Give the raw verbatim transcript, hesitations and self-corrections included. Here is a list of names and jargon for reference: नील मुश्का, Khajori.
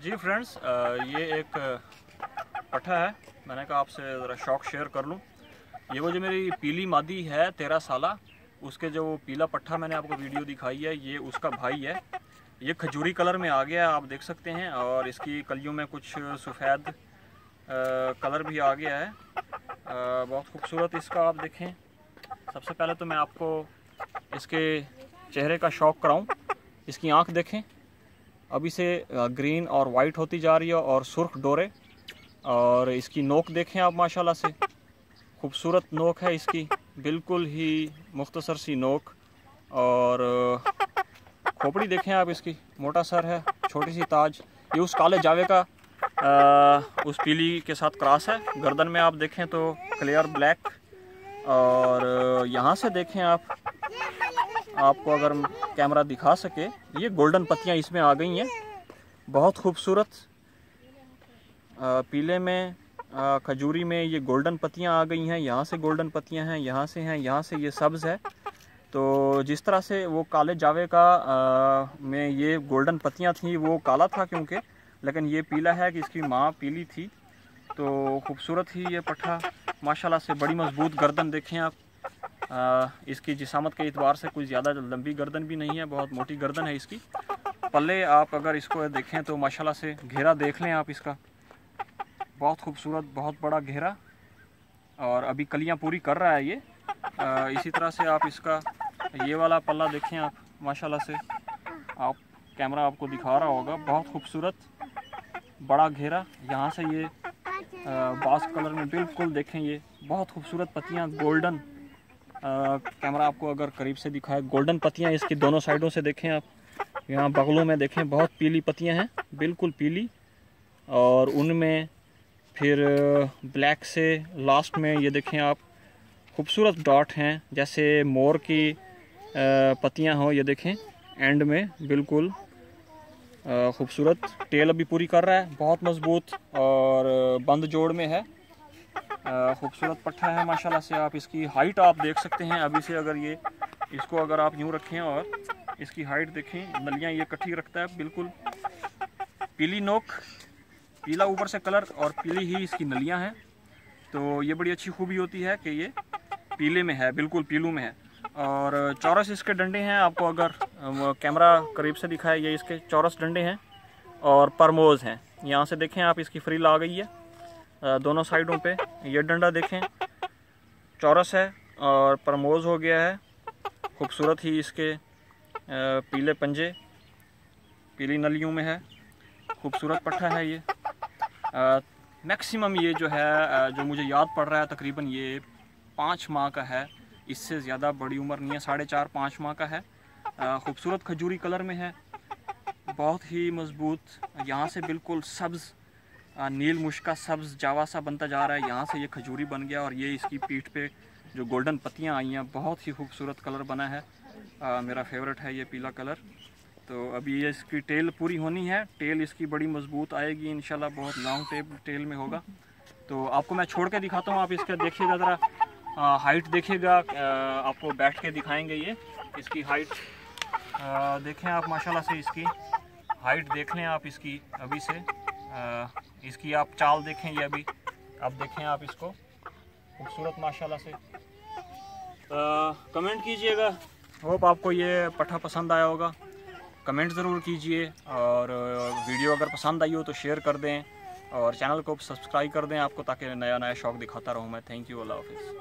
जी friends, ये एक पट्ठा है, मैंने कहा आपसे ज़रा शौक शेयर कर लूँ। ये वो जो मेरी पीली मादी है तेरह साला, उसके जो पीला पट्ठा मैंने आपको वीडियो दिखाई है, ये उसका भाई है। ये खजूरी कलर में आ गया, आप देख सकते हैं, और इसकी कलियों में कुछ सफ़ेद कलर भी आ गया है। आ, बहुत खूबसूरत इसका, आप देखें। सबसे पहले तो मैं आपको इसके चेहरे का शौक कराऊं। इसकी आंख देखें, अभी से ग्रीन और वाइट होती जा रही है और सुर्ख डोरे। और इसकी नोक देखें आप, माशाल्लाह से खूबसूरत नोक है इसकी, बिल्कुल ही मुख्तसर सी नोक। और खोपड़ी देखें आप, इसकी मोटा सर है, छोटी सी ताज। ये उस काले जावे का आ, उस पीली के साथ क्रॉस है। गर्दन में आप देखें तो क्लियर ब्लैक। और यहाँ से देखें आप, आपको अगर कैमरा दिखा सके, ये गोल्डन पत्तियाँ इसमें आ गई हैं, बहुत खूबसूरत। पीले में आ, खजूरी में ये गोल्डन पत्तियाँ आ गई हैं। यहाँ से गोल्डन पत्तियाँ हैं, यहाँ से हैं, यहाँ से ये सब्ज़ है। तो जिस तरह से वो काले जावे का आ, में ये गोल्डन पत्तियाँ थीं, वो काला था क्योंकि, लेकिन ये पीला है कि इसकी माँ पीली थी। तो खूबसूरत ही ये पट्ठा माशाल्लाह से, बड़ी मजबूत गर्दन देखें आप। आ, इसकी जिसामत के एतबार से कुछ ज़्यादा लंबी गर्दन भी नहीं है, बहुत मोटी गर्दन है इसकी। पल्ले आप अगर इसको देखें तो माशाल्लाह से घेरा देख लें आप इसका, बहुत खूबसूरत, बहुत बड़ा घेरा। और अभी कलियां पूरी कर रहा है ये। आ, इसी तरह से आप इसका ये वाला पल्ला देखें आप, माशाल्लाह से, आप कैमरा आपको दिखा रहा होगा, बहुत खूबसूरत बड़ा घेरा। यहाँ से ये बास कलर में बिल्कुल देखें, ये बहुत खूबसूरत पत्तियाँ, गोल्डन। कैमरा आपको अगर करीब से दिखाए, गोल्डन पत्तियाँ इसकी दोनों साइडों से देखें आप। यहाँ बगलों में देखें, बहुत पीली पत्तियाँ हैं, बिल्कुल पीली। और उनमें फिर ब्लैक से लास्ट में ये देखें आप, खूबसूरत डॉट हैं, जैसे मोर की पत्तियाँ हों। ये देखें एंड में बिल्कुल खूबसूरत। टेल अभी पूरी कर रहा है, बहुत मजबूत और बंद जोड़ में है। खूबसूरत पट्ठा है माशाल्लाह से। आप इसकी हाइट आप देख सकते हैं, अभी से अगर ये इसको अगर आप यूँ रखें और इसकी हाइट देखें, नलियाँ ये इकट्ठी रखता है, बिल्कुल पीली नोक, पीला ऊपर से कलर और पीली ही इसकी नलियाँ हैं। तो ये बड़ी अच्छी खूबी होती है कि ये पीले में है, बिल्कुल पीलू में है। और चौरस इसके डंडे हैं, आपको अगर कैमरा करीब से दिखाए, ये इसके चौरस डंडे हैं और परमोज़ हैं। यहाँ से देखें आप, इसकी फ्रिल आ गई है दोनों साइडों पे। ये डंडा देखें, चौरस है और परमोज़ हो गया है। खूबसूरत ही इसके पीले पंजे, पीली नलियों में है। खूबसूरत पट्ठा है ये। मैक्सिमम ये जो है, जो मुझे याद पड़ रहा है, तकरीबन ये पाँच माह का है, इससे ज़्यादा बड़ी उम्र नहीं है, साढ़े चार पाँच माह का है। खूबसूरत खजूरी कलर में है, बहुत ही मजबूत। यहाँ से बिल्कुल सब्ज़, नील मुश्का सब्ज़ जावा सा बनता जा रहा है। यहाँ से ये खजूरी बन गया और ये इसकी पीठ पे जो गोल्डन पत्तियाँ आई हैं, बहुत ही खूबसूरत कलर बना है। आ, मेरा फेवरेट है ये पीला कलर। तो अभी ये इसकी टेल पूरी होनी है, टेल इसकी बड़ी मजबूत आएगी इंशाल्लाह, बहुत लॉन्ग टेल टेल में होगा। तो आपको मैं छोड़ के दिखाता हूँ, आप इसका देखिएगा ज़रा, हाइट देखिएगा, आपको बैठ के दिखाएंगे ये इसकी हाइट। देखें आप माशाल्लाह से, इसकी हाइट देख लें आप इसकी अभी से। आ, इसकी आप चाल देखें, ये अभी आप देखें आप इसको, खूबसूरत माशाल्लाह से। आ, कमेंट कीजिएगा, होप आपको ये पट्ठा पसंद आया होगा, कमेंट ज़रूर कीजिए। और वीडियो अगर पसंद आई हो तो शेयर कर दें और चैनल को सब्सक्राइब कर दें आपको, ताकि नया नया शौक दिखाता रहूँ मैं। थैंक यू, अल्लाह हाफिज़।